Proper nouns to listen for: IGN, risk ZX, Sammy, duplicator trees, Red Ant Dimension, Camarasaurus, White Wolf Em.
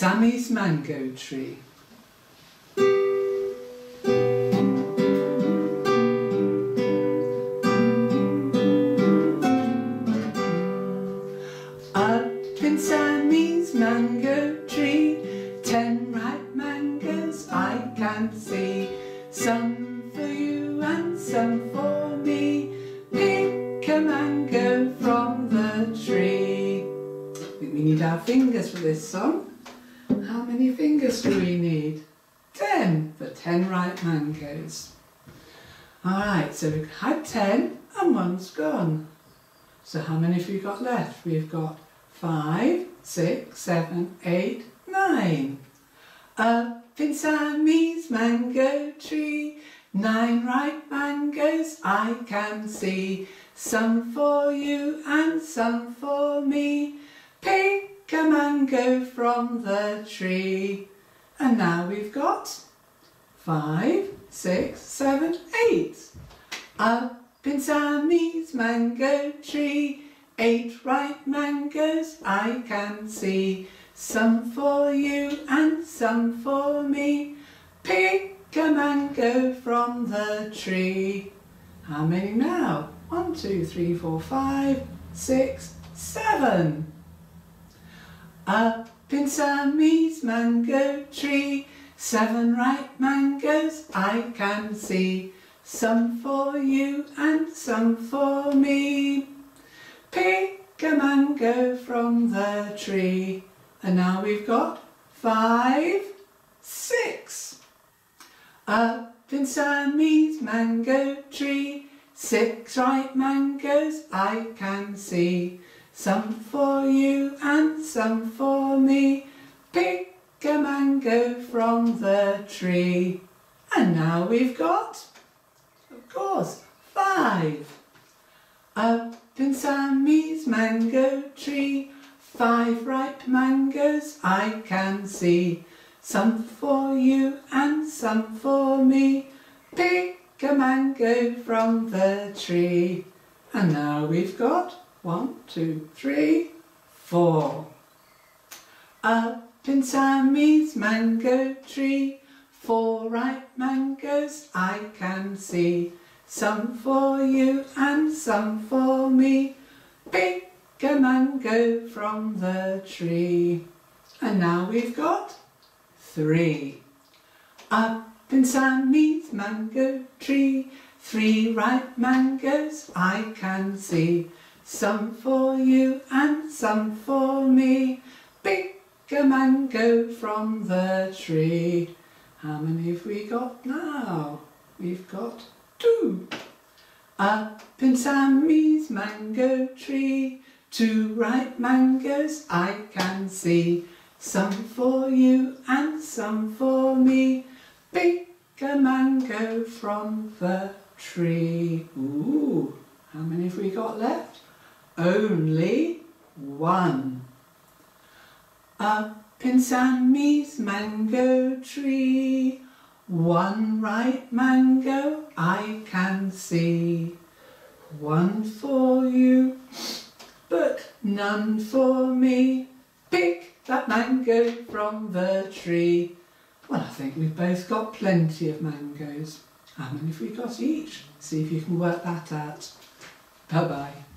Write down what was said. Sammy's mango tree. Up in Sammy's mango tree, 10 ripe mangoes I can see, some for you and some for me. Pick a mango from the tree. I think we need our fingers for this song. How many fingers do we need? 10, for 10 ripe mangoes. Alright, so we've had 10 and one's gone. So how many have we got left? We've got 5, 6, 7, 8, 9. Up in Sammy's mango tree, 9 ripe mangoes I can see, some for you and some for me. Pick a mango from the tree. And now we've got 5, 6, 7, 8. Up in Sammy's mango tree, 8 ripe mangoes I can see, some for you and some for me. Pick a mango from the tree. How many now? 1, 2, 3, 4, 5, 6, 7. Up in Sammy's mango tree, 7 ripe mangoes I can see, some for you and some for me. Pick a mango from the tree. And now we've got 5, 6. Up in Sammy's mango tree, 6 ripe mangoes I can see, some for you and some for me. Pick a mango from the tree. And now we've got, of course, 5. Up in Sammy's mango tree, 5 ripe mangoes I can see, some for you and some for me. Pick a mango from the tree. And now we've got 1, 2, 3, 4. Up in Sammy's mango tree, 4 ripe mangoes I can see, some for you and some for me. Pick a mango from the tree. And now we've got 3. Up in Sammy's mango tree, 3 ripe mangoes I can see, some for you and some for me. Pick a mango from the tree. How many have we got now? We've got 2. Up in Sammy's mango tree, 2 ripe mangoes I can see, some for you and some for me. Pick a mango from the tree. Ooh, how many have we got left? Only 1. Up in Sammy's mango tree, 1 ripe mango I can see, one for you but none for me. Pick that mango from the tree. Well, I think we've both got plenty of mangoes. How many have we got each? See if you can work that out. Bye bye.